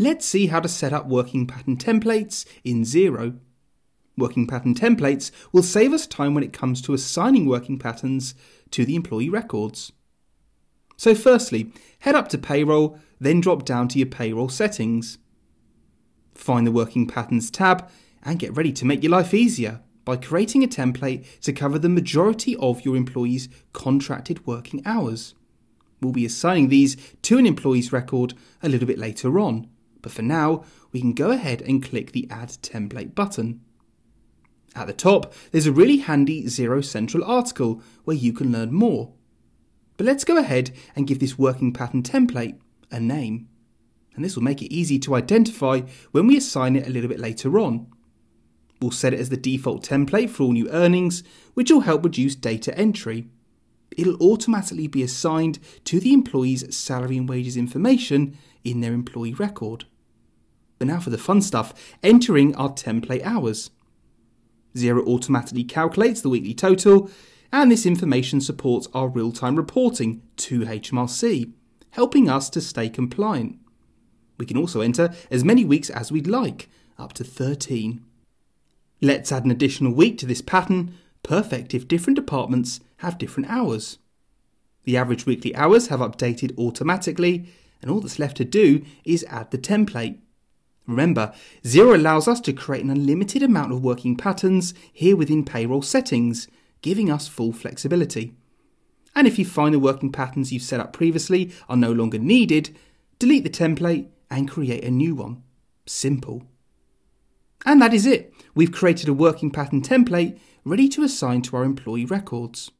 Let's see how to set up working pattern templates in Xero. Working pattern templates will save us time when it comes to assigning working patterns to the employee records. So firstly, head up to Payroll, then drop down to your Payroll settings. Find the Working Patterns tab and get ready to make your life easier by creating a template to cover the majority of your employees' contracted working hours. We'll be assigning these to an employee's record a little bit later on, but for now, we can go ahead and click the Add Template button. At the top, there's a really handy Xero Central article where you can learn more. But let's go ahead and give this working pattern template a name. And this will make it easy to identify when we assign it a little bit later on. We'll set it as the default template for all new earnings, which will help reduce data entry. It'll automatically be assigned to the employee's salary and wages information in their employee record. But now for the fun stuff, entering our template hours. Xero automatically calculates the weekly total, and this information supports our real-time reporting to HMRC, helping us to stay compliant. We can also enter as many weeks as we'd like, up to 13. Let's add an additional week to this pattern, perfect if different departments have different hours. The average weekly hours have updated automatically, and all that's left to do is add the template. Remember, Xero allows us to create an unlimited amount of working patterns here within Payroll settings, giving us full flexibility. And if you find the working patterns you've set up previously are no longer needed, delete the template and create a new one. Simple. And that is it. We've created a working pattern template ready to assign to our employee records.